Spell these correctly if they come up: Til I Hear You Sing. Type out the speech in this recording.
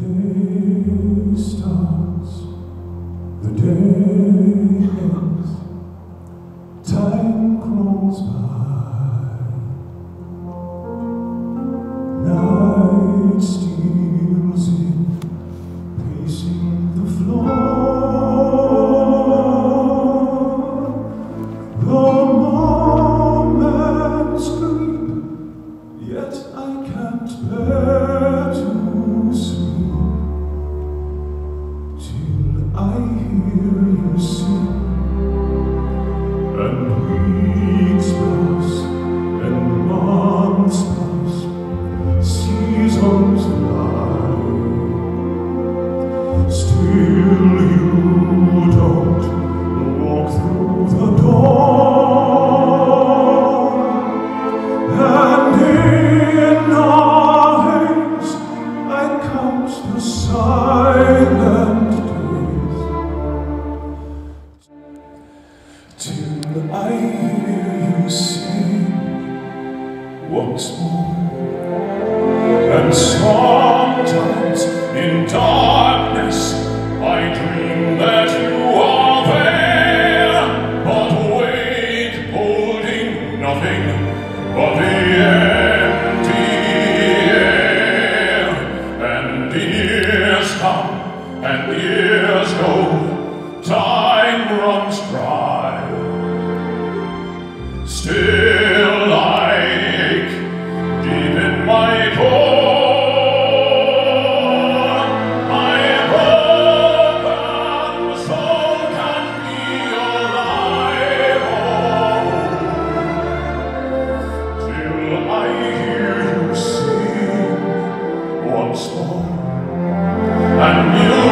day starts, the day ends, time crawls by, night steals in, pacing the floor, the moments creep, yet I can't bear to sleep. I hear you sing, and weeks pass, and months pass, seasons fly. Still you don't walk through the door, and in our hands I count the silent days. Till I hear you sing once more, and sometimes in darkness I dream that you are there, but wake, holding nothing but the empty air. And the years come and the years go, time runs dry. Still I ache deep in my core. My broken soul can't be alive. Oh, till I hear you sing once more, and you.